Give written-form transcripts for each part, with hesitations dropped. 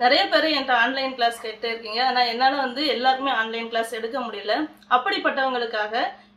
நிறைய பேர் என்கிட்ட ஆன்லைன் கிளாஸ் கேட்டிருக்கீங்க. ஆனால் என்னால் வந்து எல்லாருக்குமே ஆன்லைன் கிளாஸ் எடுக்க முடியல. அப்படிப்பட்டவங்களுக்காக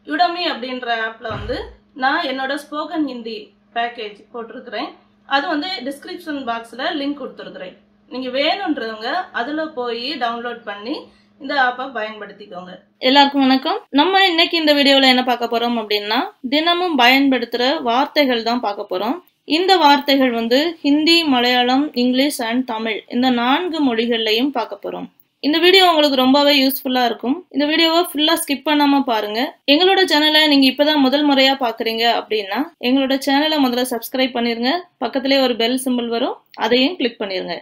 யுடமி அப்படின்ற ஆப்பில் வந்து நான் என்னோட ஸ்போக்கன் ஹிந்தி பேக்கேஜ் போட்டிருக்கிறேன். அது வந்து டிஸ்கிரிப்ஷன் பாக்ஸில் லிங்க் கொடுத்துருக்குறேன். நீங்கள் வேணுன்றவங்க அதில் போய் டவுன்லோட் பண்ணி இந்த ஆப்பை பயன்படுத்திக்கோங்க. எல்லாருக்கும் வணக்கம். நம்ம இன்னைக்கு இந்த வீடியோவில் என்ன பார்க்க போகிறோம் அப்படின்னா, தினமும் பயன்படுத்துகிற வார்த்தைகள் தான் பார்க்க போகிறோம். இந்த வார்த்தைகள் வந்து ஹிந்தி, மலையாளம், இங்கிலீஷ் அண்ட் தமிழ் இந்த 4 மொழிகள்லையும் பார்க்க போகிறோம். இந்த வீடியோ உங்களுக்கு ரொம்பவே யூஸ்ஃபுல்லாக இருக்கும். இந்த வீடியோவை ஃபுல்லாக ஸ்கிப் பண்ணாமல் பாருங்கள். எங்களோட சேனலை நீங்கள் இப்போ தான் முதல் முறையாக பார்க்குறீங்க அப்படின்னா எங்களோட சேனலை முதல்ல சப்ஸ்கிரைப் பண்ணிடுங்க. பக்கத்துலேயே ஒரு பெல் சிம்பிள் வரும், அதையும் கிளிக் பண்ணிடுங்க.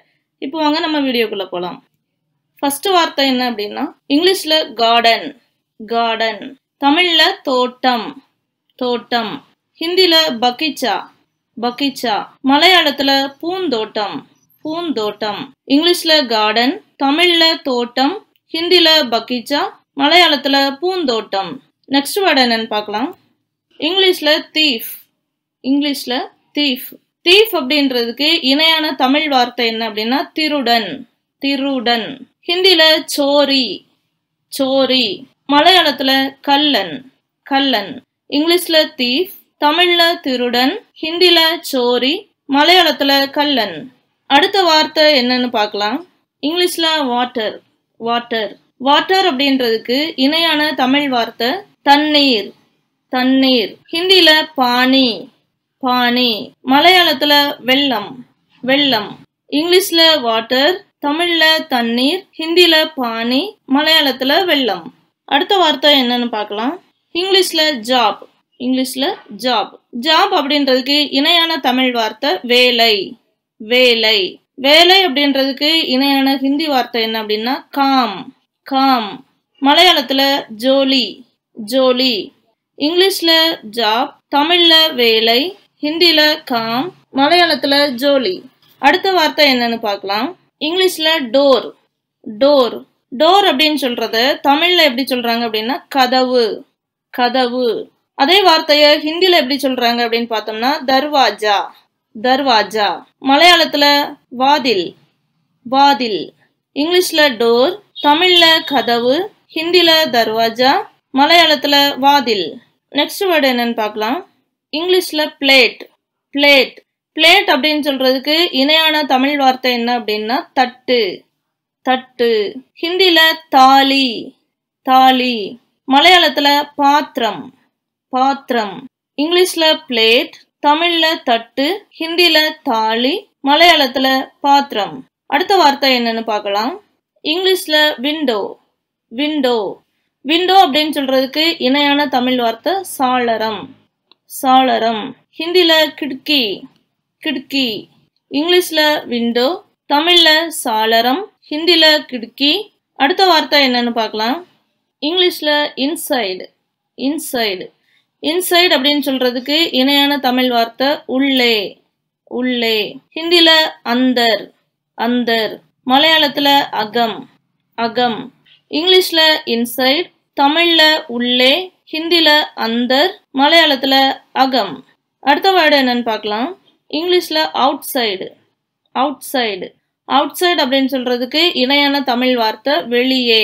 இப்போ வாங்க நம்ம வீடியோக்குள்ளே போகலாம். ஃபஸ்ட்டு வார்த்தை என்ன அப்படின்னா, இங்கிலீஷில் கார்டன் கார்டன், தமிழில் தோட்டம் தோட்டம், ஹிந்தியில் பகீச்சா பகீச்சா, மலையாளத்துல பூந்தோட்டம் பூந்தோட்டம். இங்கிலீஷ்ல கார்டன், தமிழ்ல தோட்டம், ஹிந்தில பகீச்சா, மலையாளத்துல பூந்தோட்டம். நெக்ஸ்ட் வேர்ட் என்னன்னு பார்க்கலாம். இங்கிலீஷ்ல தீஃப் இங்கிலீஷ்ல தீஃப். தீஃப் அப்படின்றதுக்கு இணையான தமிழ் வார்த்தை என்ன அப்படின்னா திருடன் திருடன், ஹிந்தில சோரி சோரி, மலையாளத்துல கல்லன் கல்லன். இங்கிலீஷ்ல தீஃப், தமிழ்ல திருடன், ஹிந்தில சோரி, மலையாளத்துல கல்லன். அடுத்த வார்த்தை என்னன்னு பார்க்கலாம். இங்கிலீஷ்ல வாட்டர் வாட்டர். வாட்டர் அப்படின்றதுக்கு இணையான தமிழ் வார்த்தை தண்ணீர் தண்ணீர், ஹிந்தில பானி பானி, மலையாளத்துல வெள்ளம் வெள்ளம். இங்கிலீஷ்ல வாட்டர், தமிழ்ல தண்ணீர், ஹிந்தில பானி, மலையாளத்துல வெள்ளம். அடுத்த வார்த்தை என்னன்னு பார்க்கலாம். இங்கிலீஷ்ல ஜாப் இங்கிலீஷ்ல ஜாப். ஜாப் அப்படின்றதுக்கு இணையான தமிழ் வார்த்தை வேலை வேலை. வேலை அப்படின்றதுக்கு இணையான ஹிந்தி வார்த்தை என்ன அப்படின்னா காம் காம், மலையாளத்துல ஜோலி ஜோலி. இங்கிலீஷ்ல ஜாப், தமிழ்ல வேலை, ஹிந்தியில காம், மலையாளத்துல ஜோலி. அடுத்த வார்த்தை என்னன்னு பார்க்கலாம். இங்கிலீஷ்ல டோர் டோர். டோர் அப்படின்னு சொல்றத தமிழ்ல எப்படி சொல்றாங்க அப்படின்னா கதவு கதவு. அதே வார்த்தையை ஹிந்தியில எப்படி சொல்றாங்க அப்படின்னு பார்த்தோம்னா தர்வாஜா தர்வாஜா, மலையாளத்துல வாதில் வாதில். இங்கிலீஷ்ல டோர், தமிழ்ல கதவு, ஹிந்தியில தர்வாஜா, மலையாளத்துல வாதில். நெக்ஸ்ட் வேர்டு என்னன்னு பார்க்கலாம். இங்கிலீஷ்ல பிளேட் பிளேட். பிளேட் அப்படின்னு சொல்றதுக்கு இணையான தமிழ் வார்த்தை என்ன அப்படின்னா தட்டு தட்டு, ஹிந்தியில தாலி தாலி, மலையாளத்துல பாத்திரம் பாத்திரம். இங்கிலீஷ்ல பிளேட், தமிழ்ல தட்டு, ஹிந்தியில தாலி, மலையாளத்துல பாத்திரம். அடுத்த வார்த்தை என்னன்னு பார்க்கலாம். இங்கிலீஷ்ல விண்டோ விண்டோ. விண்டோ அப்படின்னு சொல்றதுக்கு இணையான தமிழ் வார்த்தை சாளரம் சாளரம், ஹிந்தியில கிடுக்கி கிடுக்கி. இங்கிலீஷ்ல விண்டோ, தமிழ்ல சாளரம், ஹிந்தியில கிடுக்கி. அடுத்த வார்த்தை என்னன்னு பார்க்கலாம். இங்கிலீஷ்ல இன்சைடு இன்சைடு. இன்சைட் அப்படின்னு சொல்றதுக்கு இணையான தமிழ் வார்த்தை உள்ளே உள்ளே, ஹிந்தியில அந்தர் அந்தர், மலையாளத்துல அகம் அகம். இங்கிலீஷ்ல இன்சைட், தமிழ்ல உள்ளே, ஹிந்தியில அந்தர், மலையாளத்துல அகம். அடுத்த வேர்டு என்னன்னு பார்க்கலாம். இங்கிலீஷ்ல outside outside. Outside அப்படின்னு சொல்றதுக்கு இணையான தமிழ் வார்த்தை வெளியே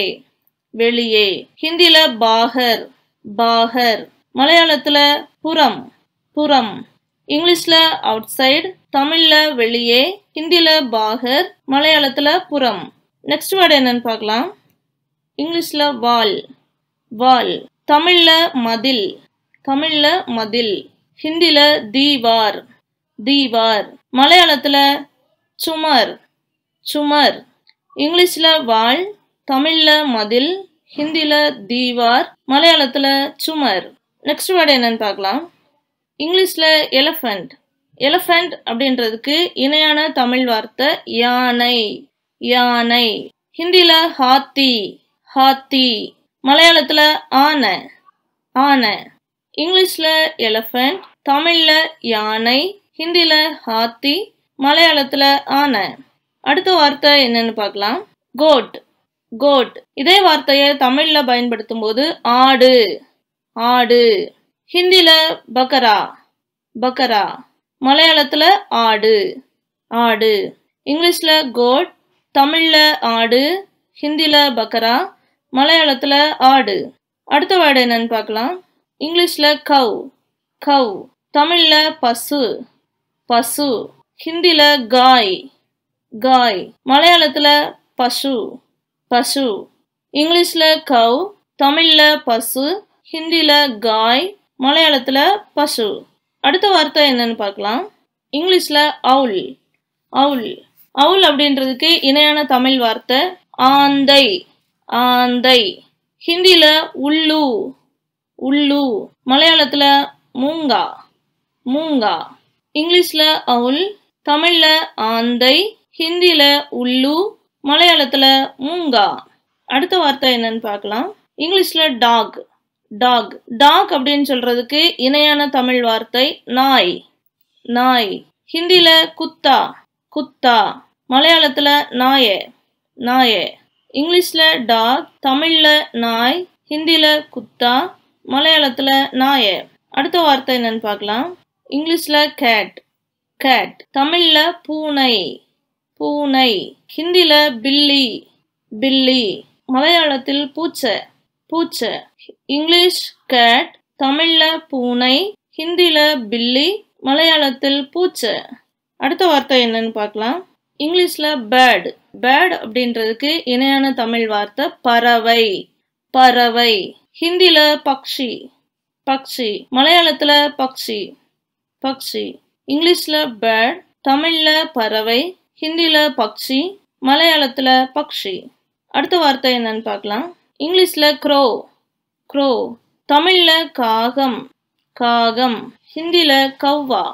வெளியே, ஹிந்தியில பாகர் பாகர், மலையாளத்துல புறம் புறம். இங்கிலீஷ்ல அவுட் சைடு, தமிழ்ல வெளியே, ஹிந்தியில பாகர், மலையாளத்துல புறம். நெக்ஸ்ட் வேர்டு என்னன்னு பார்க்கலாம். இங்கிலீஷ்ல வால் வால், தமிழ்ல மதில் தமிழ்ல மதில், ஹிந்தியில தீவார் தீவார், மலையாளத்துல சுமர் சுமர். இங்கிலீஷ்ல வால், தமிழ்ல மதில், ஹிந்தியில தீவார், மலையாளத்துல சுமர். நெக்ஸ்ட் வேர்டு என்னன்னு பார்க்கலாம். இங்கிலீஷ்ல எலஃபண்ட் எலஃபண்ட் அப்படின்றதுக்கு இணையான தமிழ் வார்த்தை யானை யானை, ஹிந்தியில ஹாத்தி ஹாத்தி, மலையாளத்துல ஆனை ஆனை. இங்கிலீஷ்ல எலஃபண்ட், தமிழ்ல யானை, ஹிந்தியில ஹாத்தி, மலையாளத்துல ஆனை. அடுத்த வார்த்தை என்னன்னு பார்க்கலாம். Coat coat. இதே வார்த்தையை தமிழ்ல பயன்படுத்தும் போது ஆடு ஆடு, ஹிந்தியில பக்கரா பக்கரா, மலையாளத்துல ஆடு ஆடு. இங்கிலீஷ்ல கோட், तमिल आडु हिंदी बकरा मलयालम आडु அடுத்த வார்த்தை என்னன்னு பார்க்கலாம் இங்கிலீஷ்ல cow cow தமிழ்ல பசு பசு ஹிந்தில गाय गाय மலையாளத்துல பசு பசு இங்கிலீஷ்ல cow தமிழ்ல பசு ஹிந்தில गाय மலையாளத்துல பசு அடுத்த வார்த்தை என்னன்னு பார்க்கலாம் இங்கிலீஷ்ல owl owl owl அப்படிங்கிறதுக்கு இணையான தமிழ் வார்த்தை ஆந்தை ஆந்தை हिंदील उल्लू उल्लू मलयालम मूंगा मूंगा इंग्लिशल आउल तमिल आंधे हिंदील उल्लू मलयालम मूंगा அடுத்த வார்த்தை என்னன்னு பார்க்கலாம் इंग्लिशல डॉग डॉग डॉग அப்படினு சொல்றதுக்கு இணையான தமிழ் வார்த்தை நாய் நாய் हिंदील कुत्ता कुत्ता மலயாளத்துல நாயே நாயே इंग्लिशல डॉग तमिल नाय हिंदीல कुत्ता மலையாளத்துல நாய அடுத்த வார்த்தை என்னன்னு பார்க்கலாம் इंग्लिशல cat cat तमिल பூனை பூனை हिंदीல बिल्ली बिल्ली மலையாளத்தில் பூச்சை பூச்சை इंग्लिश cat तमिल பூனை हिंदीல बिल्ली மலையாளத்தில் பூச்சை அடுத்த வார்த்தை என்னன்னு பார்க்கலாம் इंग्लिशல bird bird அப்படிங்கிறதுக்கு இணையான தமிழ் வார்த்தை பறவை பறவை ஹிந்தில பக்ஷி பக்ஷி மலையாளத்துல பக்ஷி பக்ஷி இங்கிலீஷ்ல bird தமிழ்ல பறவை ஹிந்தில பக்ஷி மலையாளத்துல பக்ஷி அடுத்த வார்த்தை என்னன்னு பார்க்கலாம் இங்கிலீஷ்ல crow crow தமிழ்ல காகம் காகம் ஹிந்தில கவ்வா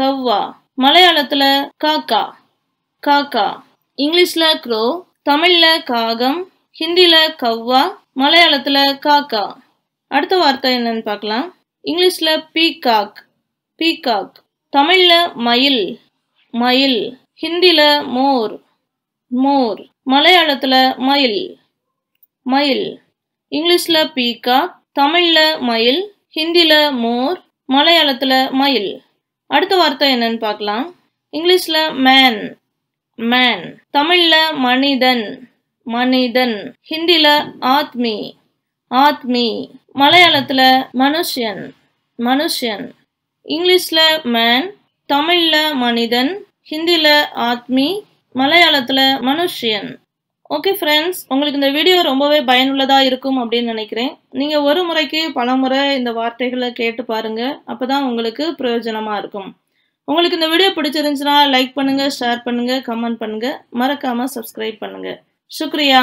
கவ்வா மலையாளத்துல காக்கா काका इंग्लिशல crow तमिलல कागम हिंदीல कव्वा मलयालमல काका அடுத்த வார்த்தை என்னன்னு பார்க்கலாம் இங்கிலீஷ்ல peacock peacock தமிழ்ல மயில் மயில் ஹிந்தில மோர் மோர் மலயாளத்துல மயில் மயில் இங்கிலீஷ்ல peacock தமிழ்ல மயில் ஹிந்தில மோர் மலயாளத்துல மயில் அடுத்த வார்த்தை என்னன்னு பார்க்கலாம் இங்கிலீஷ்ல man man तमिल मनिधन मनिधन हिंदी आत्मी आत्मी मलयालम मनुष्यन मनुष्यन इंग्लिश मैन तमिल मनिधन हिंदी आत्मी मलयालम मनुष्यन ओके फ्रेंड्स உங்களுக்கு இந்த வீடியோ ரொம்பவே பயனுள்ளதா இருக்கும் அப்படி நினைக்கிறேன் நீங்க ஒரு முறைக்கு பலமுறை இந்த வார்த்தைகளை கேட்டு பாருங்க அப்பதான் உங்களுக்கு பிரயோஜனமா இருக்கும் உங்களுக்கு இந்த வீடியோ பிடிச்சிருந்தா லைக் பண்ணுங்க ஷேர் பண்ணுங்க கமெண்ட் பண்ணுங்க மறக்காம சப்ஸ்கிரைப் பண்ணுங்க शुक्रिया।